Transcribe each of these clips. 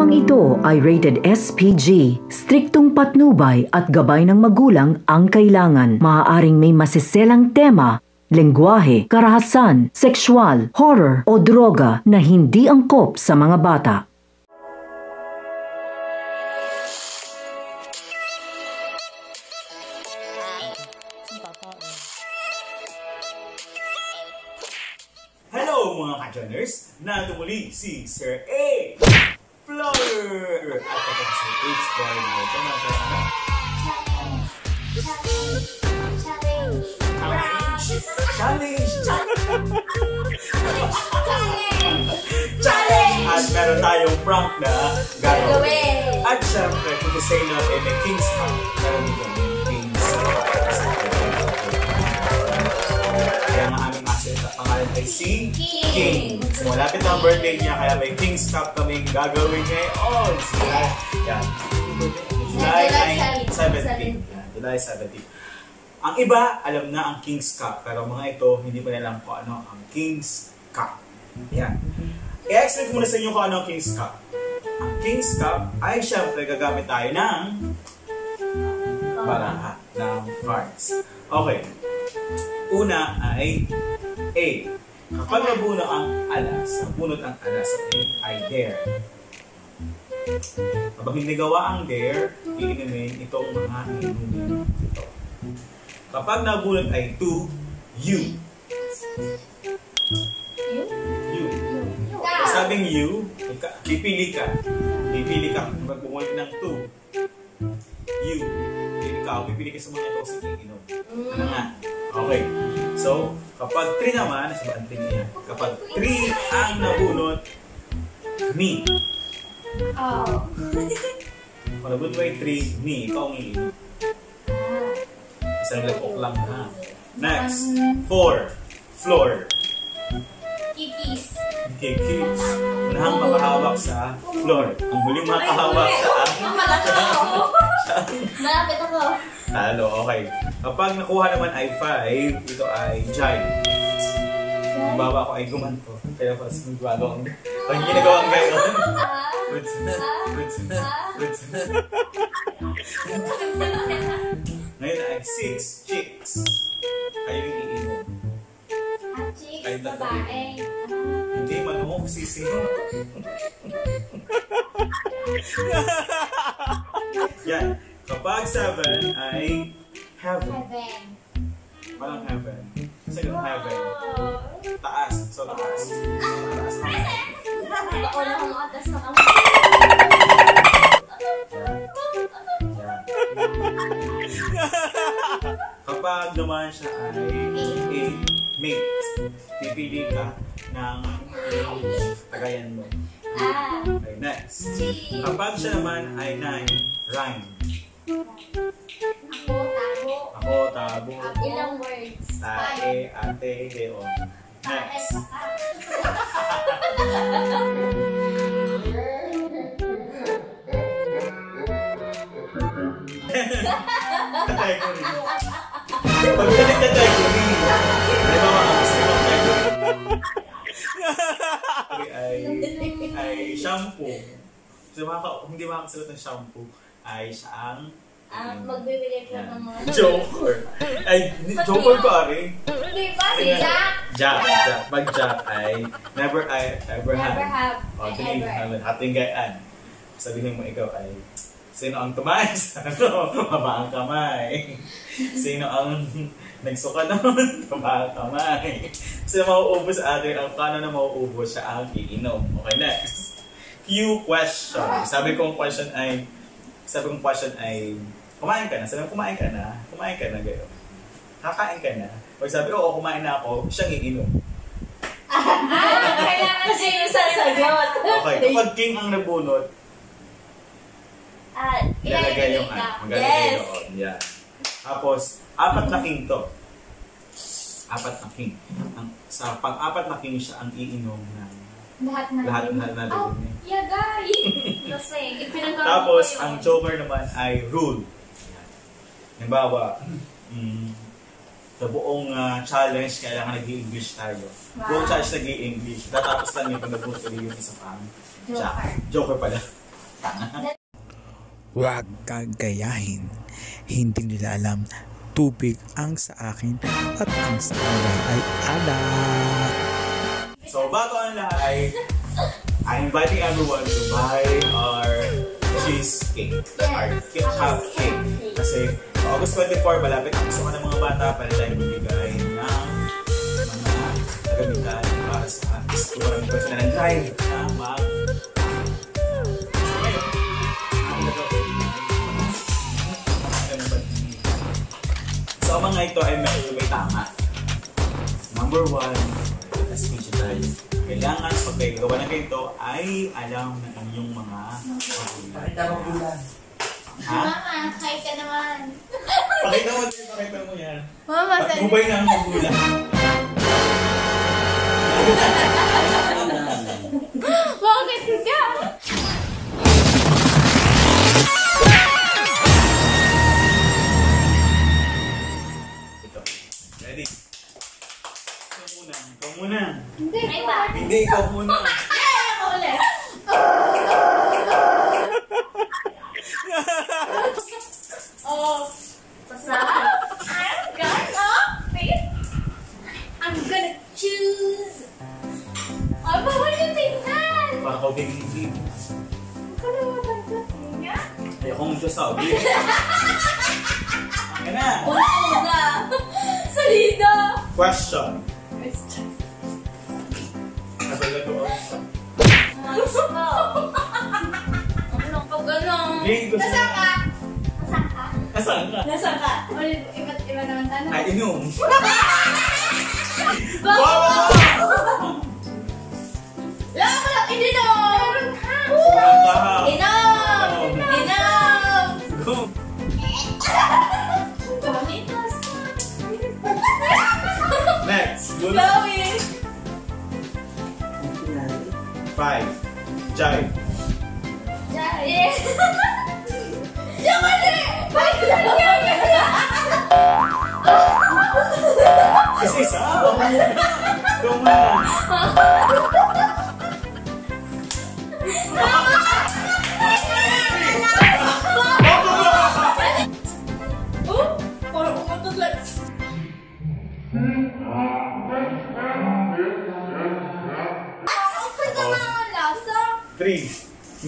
Programang ito ay rated SPG, striktong patnubay at gabay ng magulang ang kailangan. Maaaring may masiselang tema, lengguwahe, karahasan, sexual, horror o droga na hindi angkop sa mga bata. Hello mga ka-Joners! Nandito muli si Sir A. Flower! At ako si H. Flower na ito na ito na. Challenge! At meron tayong prank na gagawin. At syempre, kung gusto nyo natin may Kings Cup, meron nyo yung Kings Cup. Kaya nga aming asset at pangalan ay si King. Malapit ang birthday niya, kaya may Kings Cup kaming gagawin niya on July 17. Ang iba, alam na ang Kings Cup, pero mga ito, hindi pa alam kung ano ang Kings Cup. Yan. I-explain ko muna sa inyo kung ano ang Kings Cup. Ang Kings Cup ay syempre gagamit tayo ng baraha, ng cards. Okay. Una ay A. Kapag nabunot ang alas, ay dare. Kapag hindi gawa ang dare, iinumin itong mga inumin ito. Kapag nabunot ay to, you. Sabing you, pipili ka. Kapag bumunot ng to, you. Pipili ka sa mga ito kasi iinom. Ano nga? Okay. So, kapag 3 naman, nasa ba niya? Kapag 3 ang nabunot, me. Oh. Kapag nabunot ay 3, me. Ikaw ang iinom. Isang lapok lang ha. Next, 4. Floor. Kikis. Kikis. Unahang makahawak sa floor. Ang huling makahawak sa... Malapit ako. Talo, okay. Kapag nakuha naman ay 5, ito ay jive. Ang baba ako ay gumanto. Kaya pas magbago ang... Pag ginagawa ang gayon. Ngayon ay 6 chicks. Kayo yung iino. Kayo babae. Hindi, manong sisi. Yan. Kapag 7 ay heaven. Parang heaven. Kasi yung heaven. Taas. So taas. Kapag naman siya ay mate. Pipili ka ng tagayan mo. Okay, next. Kapag siya naman ay 9. Rhyme. Ako, tabo. Ilang words? Tae, ate, deon. Next. Tatay ko rin. Pagdating tatay ko rin. May mga agas na tatay ko rin. Ay shampoo. Hindi makakasagot ng shampoo. Ay siya ang... magbibigay ko ng mga... Joker! Ay, Joker ko ari. Hindi ba? Si Jack? Jack. Mag-Jack ay never have. O, tingin naman. Ating gayaan. Sabihin mo ikaw ay... Sino ang tumay? Ano? Mabang kamay. Sino ang nagsuka naman? Mabang kamay. Sino mauubos sa atin? Ang kano na mauubos siya ang iinom. Okay, next. Q question. Sabi kong question ay, kumain ka na, gayo. Kakain ka na. Pag sabi, oo, kumain na ako, siyang iinom. Kailangan siya yung sasagot. Okay, kapag king ang nabunot, ilalagay yung ano. Yes! Yeah. Tapos, 4 na king to. 4 na king. Sa pag-4 na king siya ang iinom ng lahat na doon. Oh, yagay! Tapos, ang joker naman ay rule. Halimbawa, sa buong challenge, kailangan nag-i-English tayo. Wow. Buong challenge nag-i-English. Tatapos lang yung pag-abot ulit yung isa pang joker. Joker pala. Wag kagayahin. Hindi nila alam, tubig ang sa akin at ang sa kanila ay anak. So bago ang lahat, I'm inviting everyone to buy our cheesecake, our Kings Cup cake. Kasi August 24, malapit ang gusto ka ng mga bata, pala tayo bumigay ng mga nagamitan para sa gusto ng person na nag-drive na mag So mga ito ay may tama. Number 1, as digitalized. Kailangan pag kayo gawa na kayo ito ay alam ng inyong mga magulang. Mama, kahit ka naman. Pakita mo yan. Mama, pag-ubay na ang magulang. Bakit ka? Ito. Ready? Ikaw muna. Hindi, ikaw muna. Question. Nasaan ka? Iba naman tanong. Ay, inom.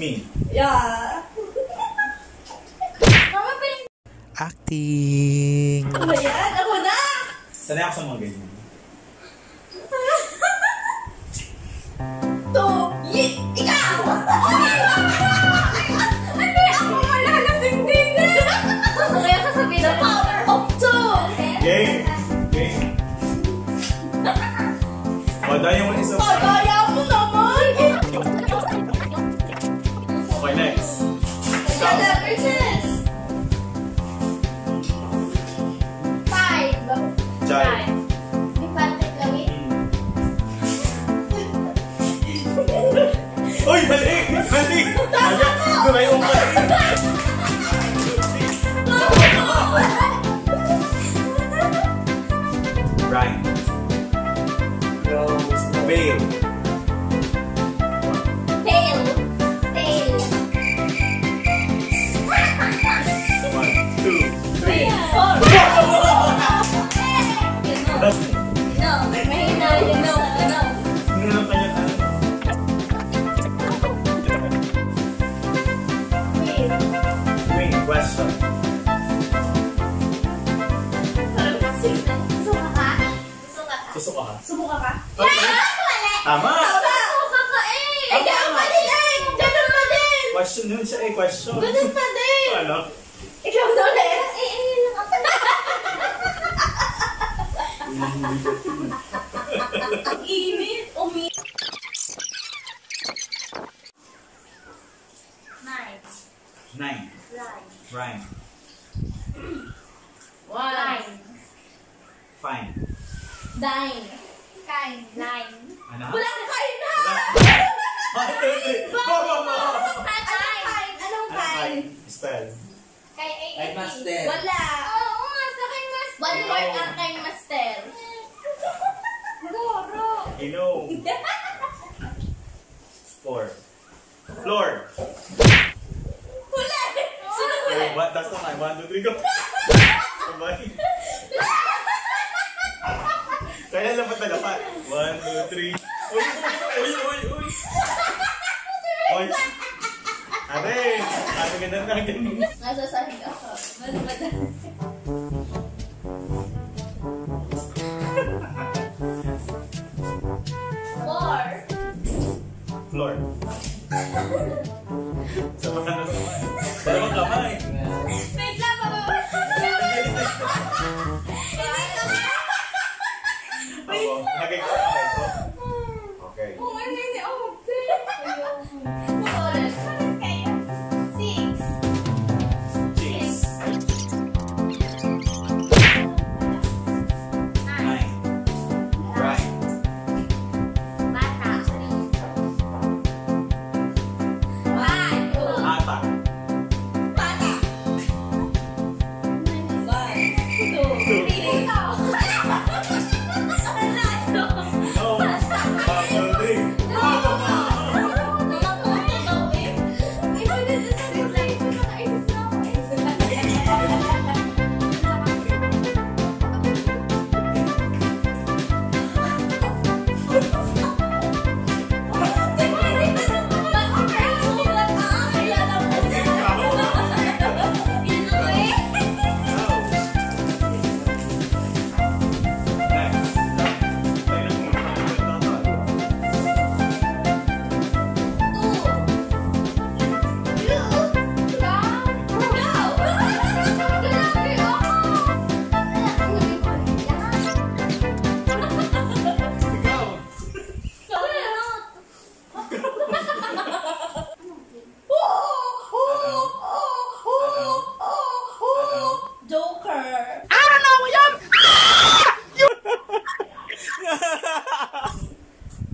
Me. Yeah. Acting. Ano ba yan? Ako na! Sanay ako sa mga ganyan. Ikaw! Hindi! Ako malalasing din! Kaya kasabihin na power of two! Game! Padaya mo isa. Padaya mo naman! Okay, next. Five. Uy! Mali! Gumayong ka! Right. Fail. One, two, three, four. Subuka ka? Tama! Subuka ka eh! Ganun pa din! Question nun siya eh, question! Ganun pa din! Ano? Ikaw na ulit! Init! Nine. Rhyme. Wine. Fine. Dine. Nine. Ano? Wala ka kain! Anong kain? Spell. Kain master. Wala. Oo, sa kain master. One word ang kain master. Goro. Hello. Floor. 1, 2, 3, go. Combine. Kaya lapat na dapat. 1, 2, 3. Uy, uy, uy, uy. Uy. Ate, ate ganda na ganun. Nasasahig ako. Floor. Sa mga naman. Sa mga kamay. Wait lang, bababa. Hindi ka ba? Wait lang. Okay. Okay.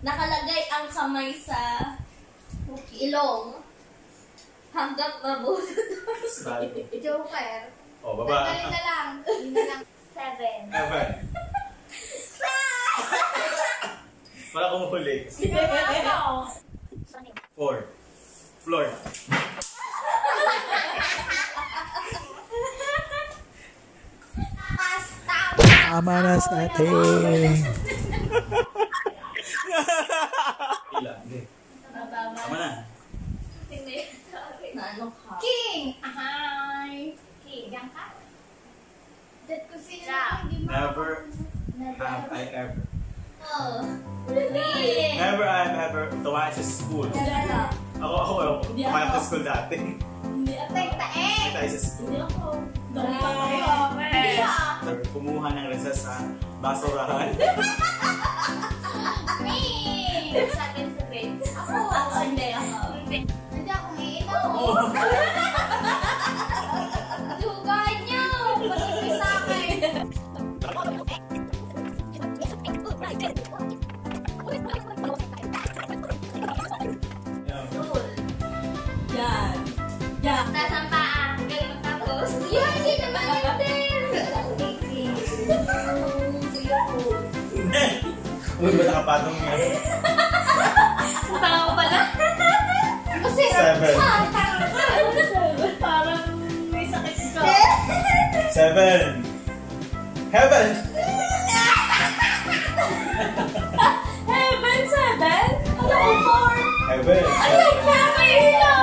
Nakalagay ang kamay sa ilong hanggang mabunod. Joker. O, baba. Nagkain na lang. Hindi na lang. 7. 7. Para kong huli. 4. Floor. Pasta. Tama na sa atin. Pila, hindi. Tama na. Hindi. Naano ka? King! Hi! King, yan ka? Dad ko sino na hindi mo. Never have I ever. Oh. Never have I ever tumakas sa school. Ako. Tumakas sa school dati. Hindi ako. Tae-tae! Tae sa school. Hindi ako. Don't pa kayo. Hindi ako. Kumuha ng recess sa basurahan. Sabi sa grade. Ako, hindi ako. Hindi ako ngayon. Dugay niyo! Pag-ibig sa akin. Dool. Yan. Yan. Tasampaan. Ganun tapos. Yan, hindi naman yung din. Uy, ba't nakapatong yan? Tama pala. Kasi, 7. Parang may sakit ka. 7. Heaven! Heaven, 7? Ano ko, 4? Heaven. Ano yung heaven nyo?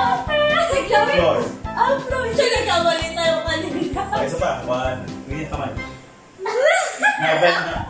Siglawin. Floor. Ang floor. Siya nagkawalin tayo kanina. Okay, isa pa. 1. Ganyan kamay. Heaven na.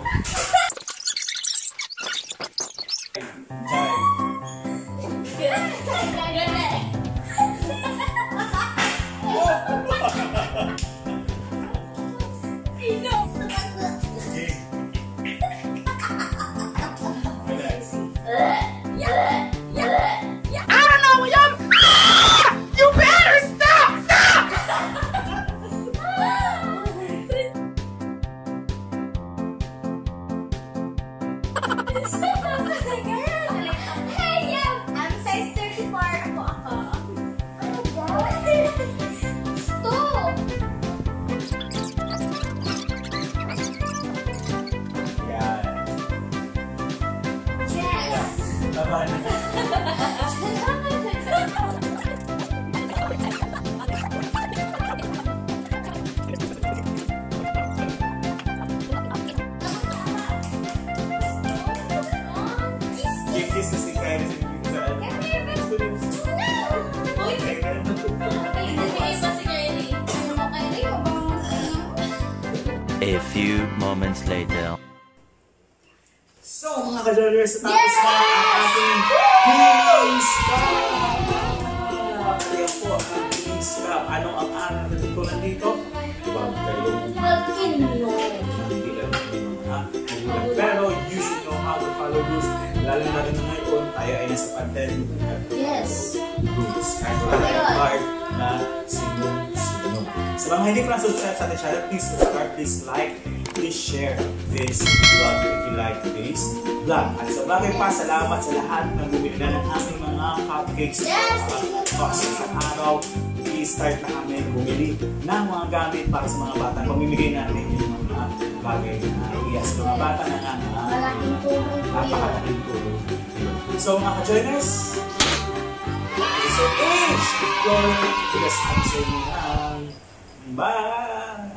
A few moments later. So, mga ka-joggers, tapos na ang ating Kings Cup! Kaya po, ang Kings Cup. Anong ang aral natin ko nandito? Diba? Pero you should know how to follow rules. Lalo na rin ngayon, tayo ay nasa pandemic. Yes! Rules. Kahit wala yung part na sinong-sunong. Sa mga hindi pa subscribe sa ating channel, please subscribe, please like, please share this vlog if you like this vlog. At sa bagay pa, salamat sa lahat ng bumili na ng aming mga cupcakes sa araw. I-start na kami bumili ng mga gamit para sa mga bata. Pamimigay natin yung mga bagay na yes, mga bata na nga napakalaking tulong. So mga ka-joiners, so much! Go! Yes, I'm saying bye!